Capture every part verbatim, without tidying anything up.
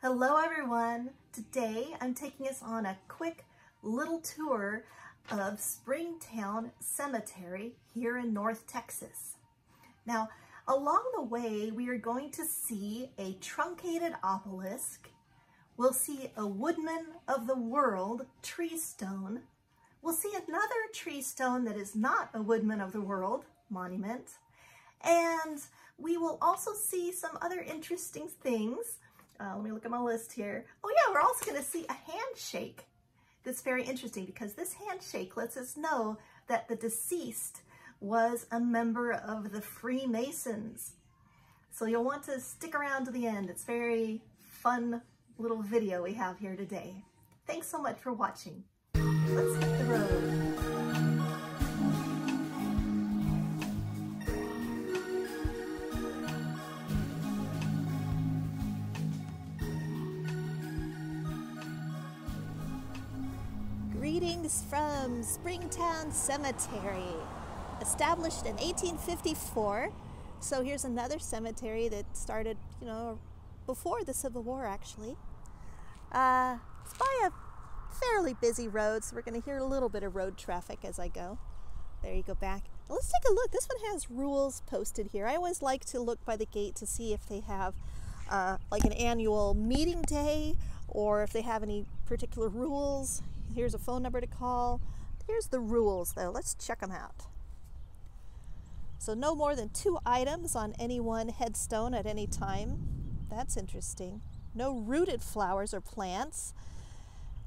Hello everyone! Today I'm taking us on a quick little tour of Springtown Cemetery here in North Texas. Now, along the way we are going to see a truncated obelisk, we'll see a Woodman of the World tree stone, we'll see another tree stone that is not a Woodman of the World monument, and we will also see some other interesting things. Uh, let me look at my list here. Oh yeah, we're also going to see a handshake. That's very interesting because this handshake lets us know that the deceased was a member of the Freemasons. So you'll want to stick around to the end. It's a very fun little video we have here today. Thanks so much for watching. Let's hit the road. Greetings from Springtown Cemetery, established in eighteen fifty-four. So here's another cemetery that started, you know, before the Civil War actually. Uh, it's by a fairly busy road, so we're going to hear a little bit of road traffic as I go. There you go back. Let's take a look. This one has rules posted here. I always like to look by the gate to see if they have uh, like an annual meeting day or if they have any particular rules. Here's a phone number to call. Here's the rules though. Let's check them out. So no more than two items on any one headstone at any time. That's interesting. No rooted flowers or plants.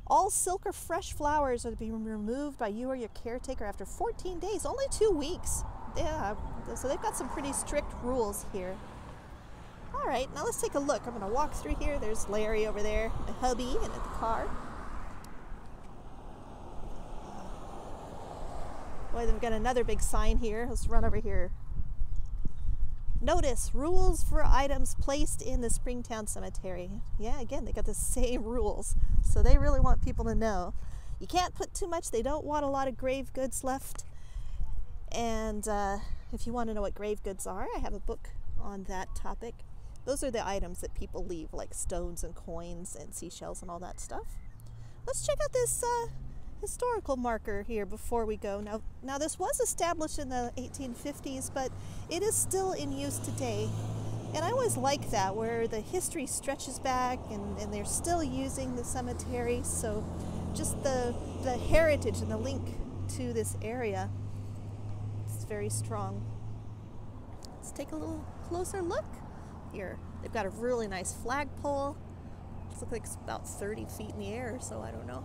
All silk or fresh flowers are to be removed by you or your caretaker after fourteen days, only two weeks. Yeah, so they've got some pretty strict rules here. All right, now let's take a look. I'm gonna walk through here. There's Larry over there, my hubby, and at the car. Boy, they've got another big sign here. Let's run over here. Notice, rules for items placed in the Springtown Cemetery. Yeah, again, they got the same rules. So they really want people to know. You can't put too much. They don't want a lot of grave goods left. And uh, if you want to know what grave goods are, I have a book on that topic. Those are the items that people leave, like stones and coins and seashells and all that stuff. Let's check out this... Uh, historical marker here before we go. Now, now this was established in the eighteen fifties, but it is still in use today. And I always like that, where the history stretches back and, and they're still using the cemetery. So just the, the heritage and the link to this area, it's very strong. Let's take a little closer look here. They've got a really nice flagpole. It looks like it's about thirty feet in the air, so I don't know.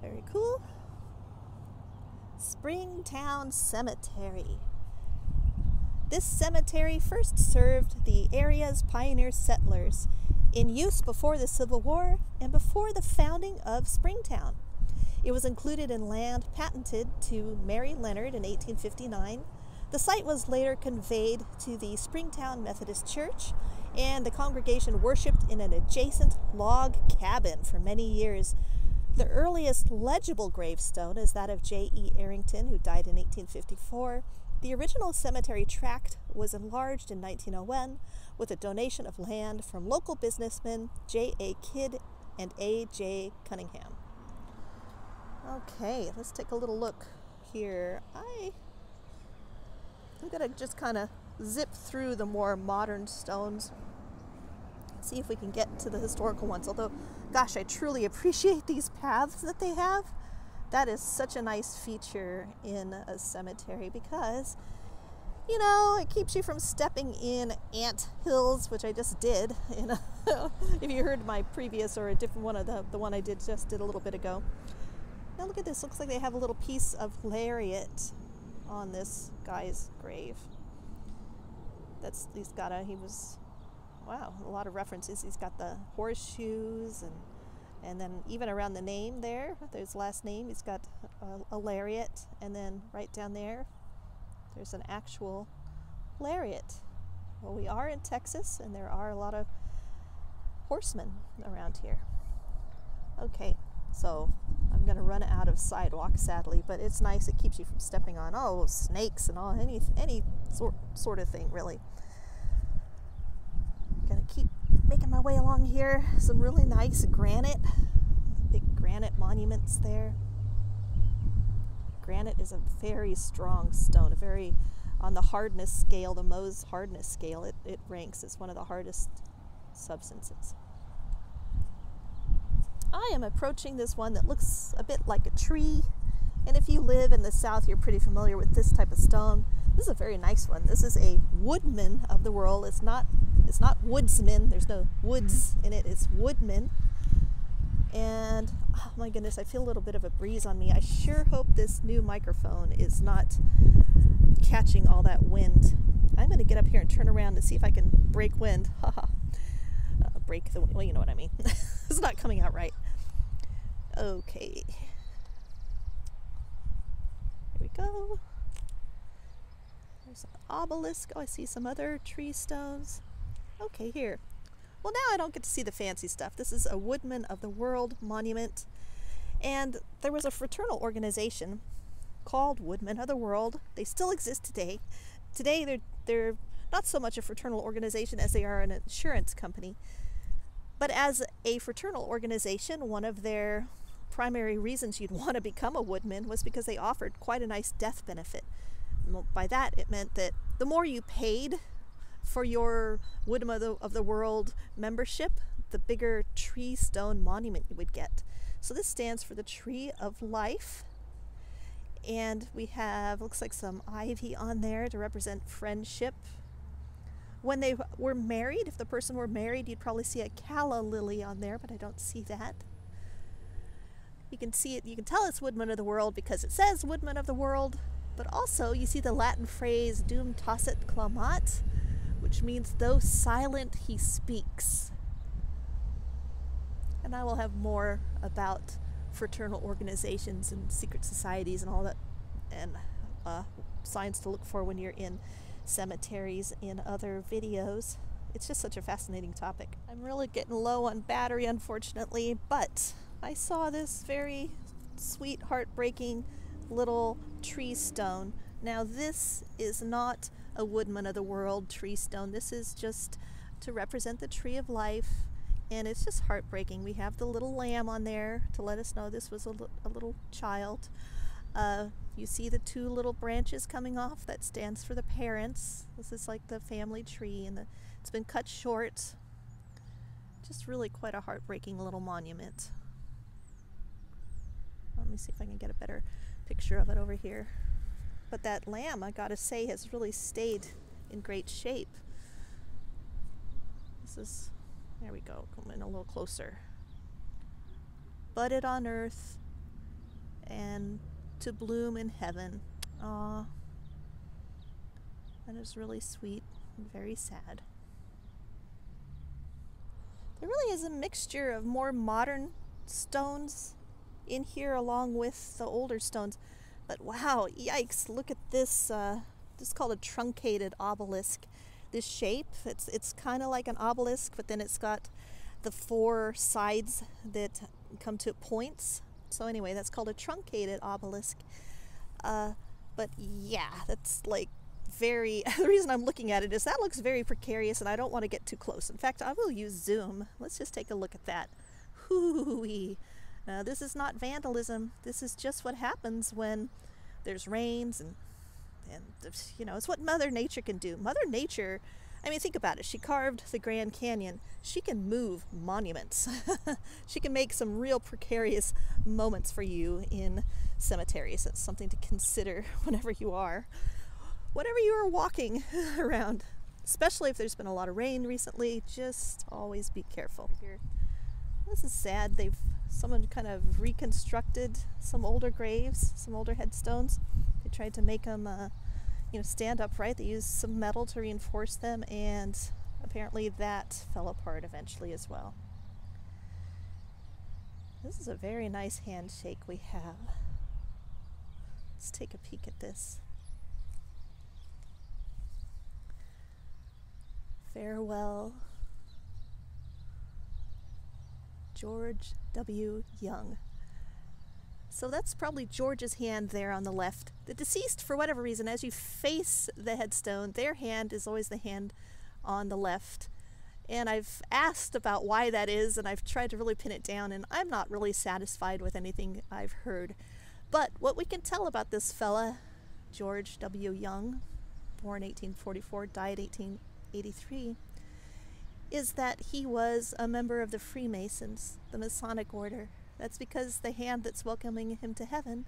Very cool. Springtown Cemetery. This cemetery first served the area's pioneer settlers, in use before the Civil War and before the founding of Springtown. It was included in land patented to Mary Leonard in eighteen fifty-nine. The site was later conveyed to the Springtown Methodist Church, and the congregation worshipped in an adjacent log cabin for many years. The earliest legible gravestone is that of J. E. Arrington, who died in eighteen fifty-four. The original cemetery tract was enlarged in nineteen oh one with a donation of land from local businessmen J. A. Kidd and A. J. Cunningham. Okay, let's take a little look here. I, I'm going to just kind of zip through the more modern stones. See if we can get to the historical ones, although gosh, I truly appreciate these paths that they have. That is such a nice feature in a cemetery because, you know, it keeps you from stepping in ant hills, which I just did. In a if you heard my previous or a different one, of the, the one I did just did a little bit ago. Now look at this. Looks like they have a little piece of lariat on this guy's grave. That's, he's got a, he was... Wow, a lot of references. He's got the horseshoes, and and then even around the name there, there's last name, he's got a, a lariat, and then right down there, there's an actual lariat. Well, we are in Texas, and there are a lot of horsemen around here. Okay, so I'm going to run out of sidewalk, sadly, but it's nice. It keeps you from stepping on, oh, snakes and all, any, any sort, sort of thing, really. Gonna keep making my way along here. Some really nice granite, big granite monuments there. Granite is a very strong stone, a very, on the hardness scale, the Mohs hardness scale, it, it ranks as one of the hardest substances. I am approaching this one that looks a bit like a tree, and if you live in the South, you're pretty familiar with this type of stone. This is a very nice one. This is a Woodman of the World. It's not, it's not woodsman. There's no woods in it. It's Woodman. And oh my goodness, I feel a little bit of a breeze on me. I sure hope this new microphone is not catching all that wind. I'm going to get up here and turn around and see if I can break wind. Haha. uh, break the wind. Well, you know what I mean. It's not coming out right. Okay. Here we go. There's an obelisk. Oh, I see some other tree stones. Okay, here. Well, now I don't get to see the fancy stuff. This is a Woodman of the World monument. And there was a fraternal organization called Woodman of the World. They still exist today. Today, they're, they're not so much a fraternal organization as they are an insurance company. But as a fraternal organization, one of their primary reasons you'd want to become a woodman was because they offered quite a nice death benefit. By that, it meant that the more you paid for your Woodman of the, of the World membership, the bigger tree stone monument you would get. So this stands for the Tree of Life. And we have, looks like some ivy on there to represent friendship. When they were married, if the person were married, you'd probably see a calla lily on there, but I don't see that. You can see it, you can tell it's Woodman of the World because it says Woodman of the World, but also you see the Latin phrase Dum tossit clamat, which means though silent he speaks. And I will have more about fraternal organizations and secret societies and all that, and uh, signs to look for when you're in cemeteries in other videos. It's just such a fascinating topic. I'm really getting low on battery, unfortunately, but I saw this very sweet, heartbreaking little tree stone. Now this is not a Woodman of the World tree stone. This is just to represent the Tree of Life, and it's just heartbreaking. We have the little lamb on there to let us know this was a, a little child. Uh, you see the two little branches coming off. That stands for the parents. This is like the family tree, and the, it's been cut short. Just really quite a heartbreaking little monument. Let me see if I can get a better picture of it over here. But that lamb, I gotta say, has really stayed in great shape. This is, there we go, come in a little closer. Budded on earth and to bloom in heaven. Aw, that is really sweet and very sad. There really is a mixture of more modern stones in here along with the older stones. But wow, yikes, look at this, uh, this is called a truncated obelisk. This shape, it's, it's kind of like an obelisk, but then it's got the four sides that come to points. So anyway, that's called a truncated obelisk. Uh, but yeah, that's like very, the reason I'm looking at it is that looks very precarious and I don't want to get too close. In fact, I will use zoom. Let's just take a look at that. Hoo-wee. Now, this is not vandalism. This is just what happens when there's rains and, and, you know, it's what Mother Nature can do. Mother Nature, I mean, think about it. She carved the Grand Canyon. She can move monuments. She can make some real precarious moments for you in cemeteries. It's something to consider whenever you are, whatever you are walking around, especially if there's been a lot of rain recently. Just always be careful. This is sad. They've someone kind of reconstructed some older graves, some older headstones. They tried to make them, uh, you know, stand upright. They used some metal to reinforce them, and apparently that fell apart eventually as well. This is a very nice handshake we have. Let's take a peek at this. Farewell. George W. Young. So that's probably George's hand there on the left. The deceased, for whatever reason, as you face the headstone, their hand is always the hand on the left. And I've asked about why that is, and I've tried to really pin it down, and I'm not really satisfied with anything I've heard. But what we can tell about this fella, George W. Young, born eighteen forty-four, died eighteen eighty-three, is that he was a member of the Freemasons, the Masonic Order. That's because the hand that's welcoming him to heaven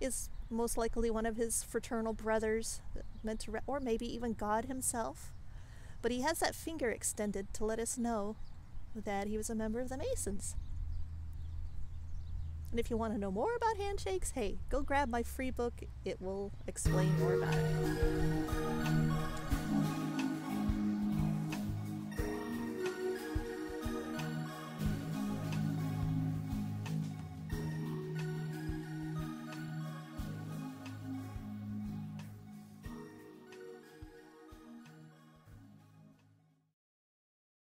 is most likely one of his fraternal brothers, meant to, or maybe even God himself. But he has that finger extended to let us know that he was a member of the Masons. And if you want to know more about handshakes, hey, go grab my free book. It will explain more about it.